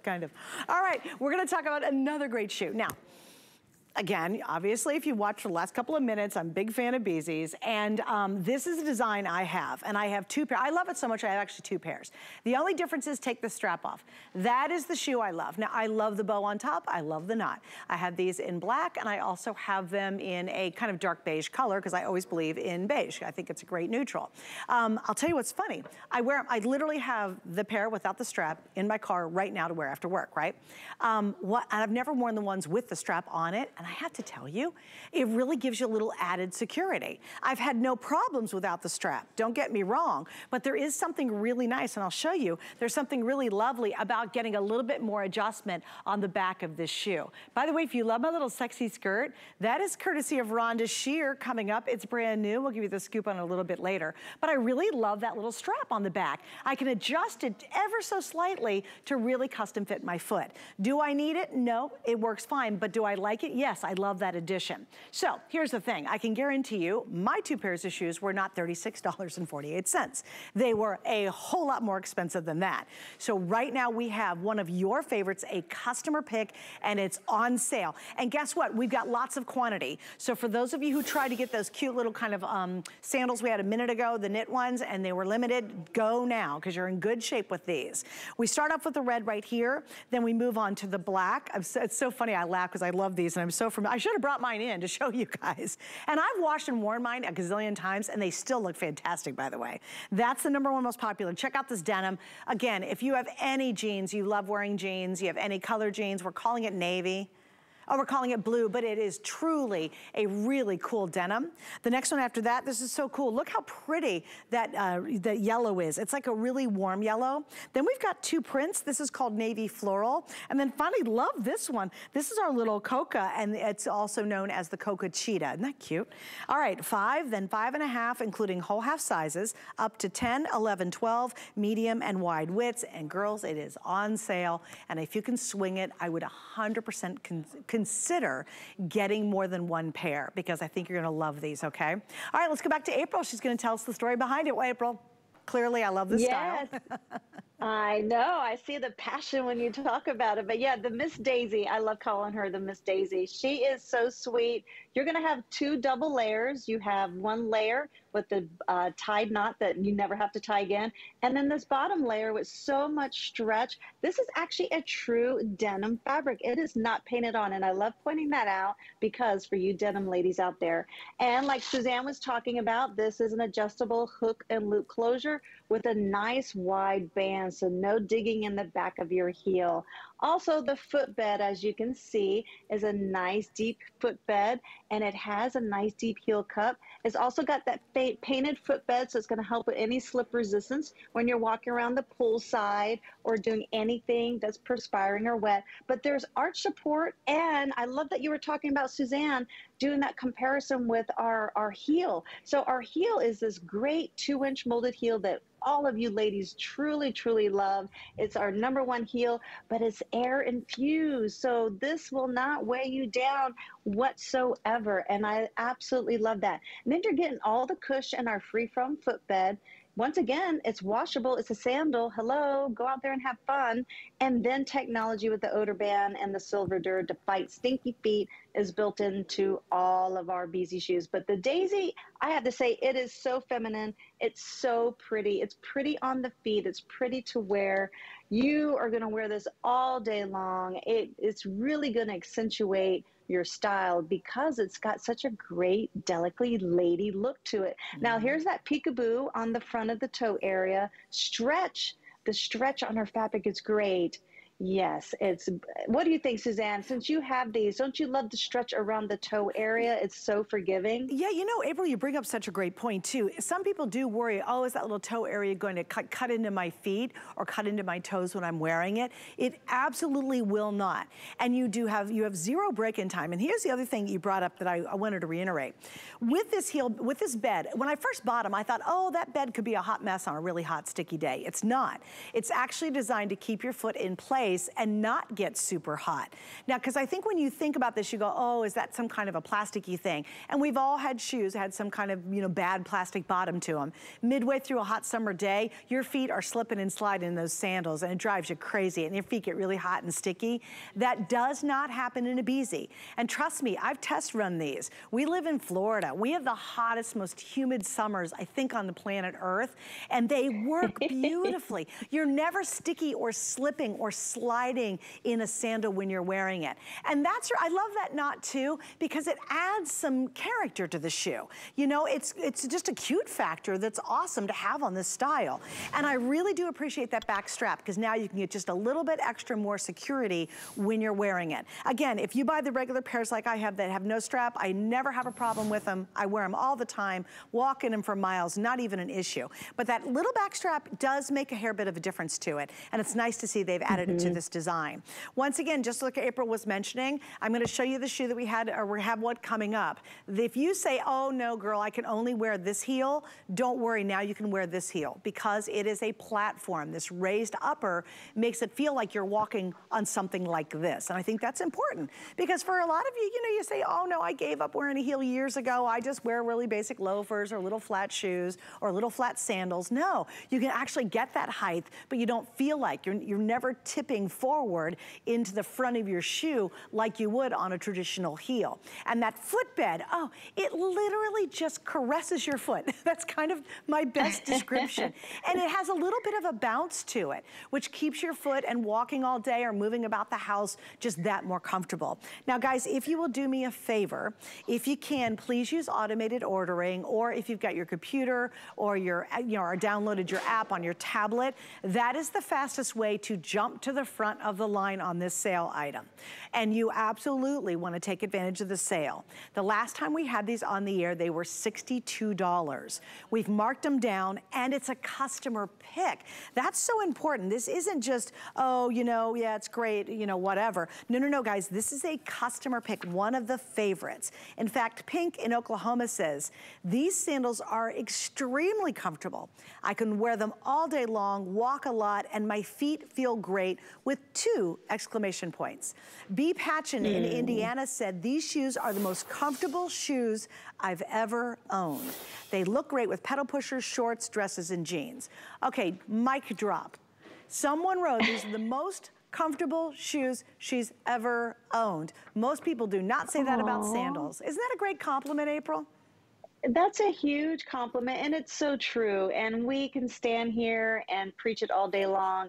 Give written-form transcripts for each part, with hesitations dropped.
Kind of. All right, we're going to talk about another great shoe. Now, again, obviously, if you watched the last couple of minutes, I'm a big fan of Bzees, and this is a design I have, and I have two pairs. I love it so much, I have actually two pairs. The only difference is take the strap off. That is the shoe I love. Now, I love the bow on top. I love the knot. I have these in black, and I also have them in a kind of dark beige color, because I always believe in beige. I think it's a great neutral. I'll tell you what's funny. I literally have the pair without the strap in my car right now to wear after work, right? And I've never worn the ones with the strap on it. And I have to tell you, it really gives you a little added security. I've had no problems without the strap, don't get me wrong, but there is something really nice, and I'll show you, there's something really lovely about getting a little bit more adjustment on the back of this shoe. By the way, if you love my little sexy skirt, that is courtesy of Rhonda Shear coming up. It's brand new, we'll give you the scoop on it a little bit later, but I really love that little strap on the back. I can adjust it ever so slightly to really custom fit my foot. Do I need it? No, it works fine, but do I like it? Yes. Yes, I love that addition. So here's the thing, I can guarantee you my two pairs of shoes were not $36.48. They were a whole lot more expensive than that. So right now we have one of your favorites, a customer pick, and it's on sale. And guess what, we've got lots of quantity. So for those of you who tried to get those cute little kind of sandals we had a minute ago, the knit ones, and they were limited, go now, because you're in good shape with these. We start off with the red right here, then we move on to the black. It's so funny, I laugh because I love these and I'm so familiar. I should have brought mine in to show you guys. And I've washed and worn mine a gazillion times and they still look fantastic, by the way. That's the #1 most popular. Check out this denim. Again, if you have any jeans, you love wearing jeans, you have any color jeans, we're calling it navy. Oh, we're calling it blue, but it is truly a really cool denim. The next one after that, this is so cool. Look how pretty that the yellow is. It's like a really warm yellow. Then we've got two prints. This is called navy floral. And then finally, love this one. This is our little coca, and it's also known as the coca cheetah. Isn't that cute? All right, 5, then 5.5, including whole half sizes, up to 10, 11, 12, medium and wide widths. And girls, it is on sale. And if you can swing it, I would 100% consider getting more than one pair, because I think you're gonna love these, okay? All right, let's go back to April. She's gonna tell us the story behind it. Well, April, clearly I love this style. I know, I see the passion when you talk about it, but yeah, the Miss Daisy, I love calling her the Miss Daisy. She is so sweet. You're gonna have two double layers. You have one layer with the tied knot that you never have to tie again. And then this bottom layer with so much stretch. This is actually a true denim fabric. It is not painted on. And I love pointing that out because for you denim ladies out there. And like Suzanne was talking about, this is an adjustable hook and loop closure with a nice wide band. So no digging in the back of your heel. Also, the footbed, as you can see, is a nice deep footbed, and it has a nice deep heel cup. It's also got that painted footbed, so it's going to help with any slip resistance when you're walking around the poolside or doing anything that's perspiring or wet. But there's arch support, and I love that you were talking about, Suzanne, doing that comparison with our heel. So our heel is this great 2-inch molded heel that all of you ladies truly, truly love. It's our #1 heel, but it's air infused. So this will not weigh you down whatsoever. And I absolutely love that. And then you're getting all the cushion in our free from footbed. Once again, it's washable, it's a sandal. Hello, go out there and have fun. And then technology with the odor band and the silver dur to fight stinky feet is built into all of our Bzees shoes. But the Daisy, I have to say, it is so feminine. It's so pretty. It's pretty on the feet. It's pretty to wear. You are gonna wear this all day long. It's really gonna accentuate your style because it's got such a great, delicately lady look to it. Now here's that peekaboo on the front of the toe area. Stretch, the stretch on her fabric is great. Yes, it's, what do you think, Suzanne? Since you have these, don't you love the stretch around the toe area? It's so forgiving. Yeah, you know, April, you bring up such a great point too. Some people do worry, oh, is that little toe area going to cut into my feet or cut into my toes when I'm wearing it? It absolutely will not. And you do have, you have zero break-in time. And here's the other thing you brought up that I wanted to reiterate. With this heel, with this bed, when I first bought them, I thought, oh, that bed could be a hot mess on a really hot, sticky day. It's not. It's actually designed to keep your foot in place place and not get super hot. Now, because I think when you think about this, you go, oh, is that some kind of a plasticky thing? And we've all had shoes that had some kind of, you know, bad plastic bottom to them. Midway through a hot summer day, your feet are slipping and sliding in those sandals, and it drives you crazy, and your feet get really hot and sticky. That does not happen in a Bzees. And trust me, I've test run these. We live in Florida. We have the hottest, most humid summers, I think, on the planet Earth, and they work beautifully. You're never sticky or slipping or sliding in a sandal when you're wearing it. And that's, I love that knot too, because it adds some character to the shoe. You know, it's just a cute factor that's awesome to have on this style. And I really do appreciate that back strap, because now you can get just a little bit extra more security when you're wearing it. Again, if you buy the regular pairs like I have that have no strap, I never have a problem with them. I wear them all the time, walk in them for miles, not even an issue. But that little back strap does make a hair bit of a difference to it, and it's nice to see they've added it to this design. Once again, just like April was mentioning, I'm gonna show you the shoe that we had, or we have one coming up. If you say, oh no girl, I can only wear this heel, don't worry, now you can wear this heel, because it is a platform. This raised upper makes it feel like you're walking on something like this, and I think that's important, because for a lot of you, you know, you say, oh no, I gave up wearing a heel years ago, I just wear really basic loafers or little flat shoes or little flat sandals. No, you can actually get that height, but you don't feel like you're never tipping forward into the front of your shoe like you would on a traditional heel. And that footbed, oh, it literally just caresses your foot. That's kind of my best description. And it has a little bit of a bounce to it, which keeps your foot and walking all day or moving about the house just that more comfortable. Now guys, if you will do me a favor, if you can, please use automated ordering, or if you've got your computer or your, you know, or downloaded your app on your tablet, that is the fastest way to jump to the front of the line on this sale item. And you absolutely want to take advantage of the sale. The last time we had these on the air, they were $62. We've marked them down, and it's a customer pick. That's so important. This isn't just, oh, you know, yeah, it's great, you know, whatever. No, no, no, guys, this is a customer pick, one of the favorites. In fact, Pink in Oklahoma says, these sandals are extremely comfortable. I can wear them all day long, walk a lot, and my feet feel great, with 2 exclamation points. B. Patchen in Indiana said, these shoes are the most comfortable shoes I've ever owned. They look great with pedal pushers, shorts, dresses, and jeans. Okay, mic drop. Someone wrote, these are the most comfortable shoes she's ever owned. Most people do not say that about sandals. Isn't that a great compliment, April? That's a huge compliment, and it's so true. And we can stand here and preach it all day long,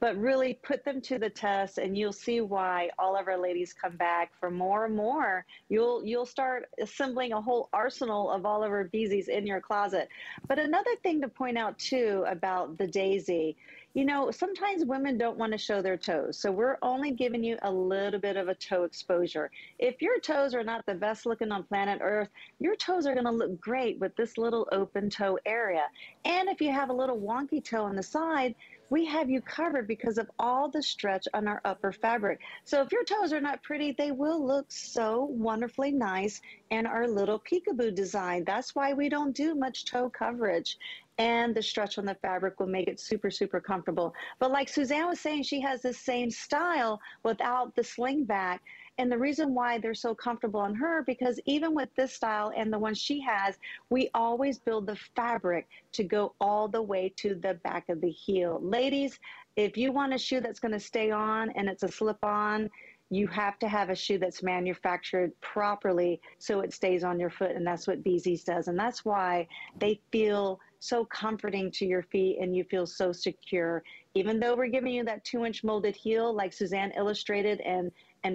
but really put them to the test, and you'll see why all of our ladies come back for more and more. You'll start assembling a whole arsenal of all of our Bzees in your closet. But another thing to point out too about the Daisy, you know, sometimes women don't want to show their toes, so we're only giving you a little bit of a toe exposure. If your toes are not the best looking on planet Earth, your toes are going to look great with this little open toe area. And if you have a little wonky toe on the side, we have you covered because of all the stretch on our upper fabric. So if your toes are not pretty, they will look so wonderfully nice in our little peekaboo design. That's why we don't do much toe coverage. And the stretch on the fabric will make it super, super comfortable. But like Suzanne was saying, she has this same style without the sling back. And the reason why they're so comfortable on her, because even with this style and the one she has, we always build the fabric to go all the way to the back of the heel. Ladies, if you want a shoe that's going to stay on and it's a slip-on, you have to have a shoe that's manufactured properly so it stays on your foot, and that's what Bzees does. And that's why they feel so comforting to your feet and you feel so secure. Even though we're giving you that 2-inch molded heel like Suzanne illustrated and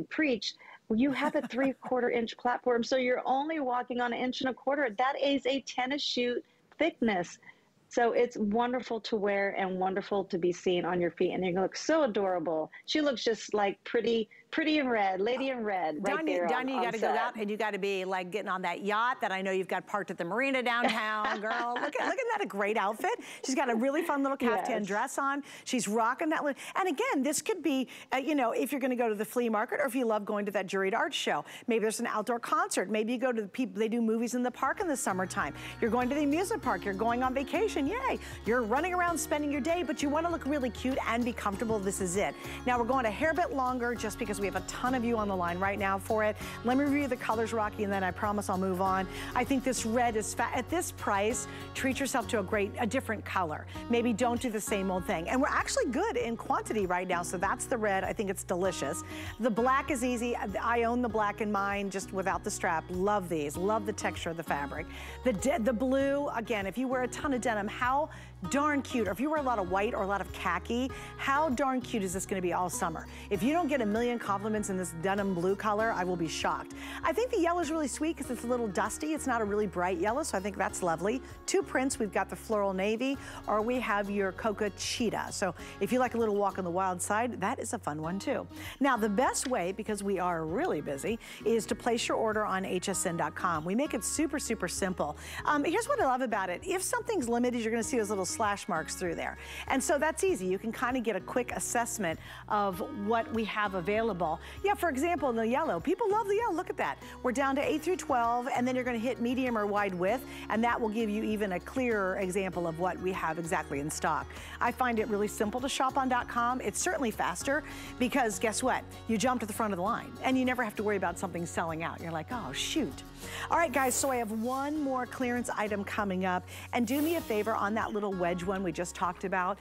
preached, you have a 3/4-inch platform, so you're only walking on 1 1/4 inches. That is a tennis shoe thickness. So it's wonderful to wear and wonderful to be seen on your feet, and you're gonna look so adorable. She looks just like pretty Pretty in red, lady in red, right there. Donnie, you got to go out and you got to be like getting on that yacht that I know you've got parked at the marina downtown, girl. Look at that, a great outfit. She's got a really fun little caftan dress on. She's rocking that. And again, this could be, you know, if you're going to go to the flea market or if you love going to that juried art show. Maybe there's an outdoor concert. Maybe you go to the people, they do movies in the park in the summertime. You're going to the amusement park. You're going on vacation. Yay. You're running around spending your day, but you want to look really cute and be comfortable. This is it. Now we're going a hair bit longer just because we have a ton of you on the line right now for it. Let me review the colors, Rocky, and then I promise I'll move on. I think this red is at this price. Treat yourself to a different color. Maybe don't do the same old thing. And we're actually good in quantity right now, so that's the red. I think it's delicious. The black is easy. I own the black in mine, just without the strap. Love these. Love the texture of the fabric. The blue, again, if you wear a ton of denim, how darn cute. Or if you wear a lot of white or a lot of khaki, how darn cute is this going to be all summer? If you don't get a million compliments in this denim blue color, I will be shocked. I think the yellow is really sweet because it's a little dusty. It's not a really bright yellow, so I think that's lovely. Two prints, we've got the floral navy, or we have your coca cheetah. So if you like a little walk on the wild side, that is a fun one too. Now the best way, because we are really busy, is to place your order on hsn.com. We make it super, super simple. Here's what I love about it. If something's limited, you're going to see those little slash marks through there. And so that's easy. You can kind of get a quick assessment of what we have available. Yeah, for example, in the yellow, people love the yellow. Look at that. We're down to 8 through 12, and then you're going to hit medium or wide width, and that will give you even a clearer example of what we have exactly in stock. I find it really simple to shop on.com. It's certainly faster because guess what? You jump to the front of the line, and you never have to worry about something selling out. You're like, oh, shoot. All right, guys, so I have one more clearance item coming up, and do me a favor on that little wedge one we just talked about.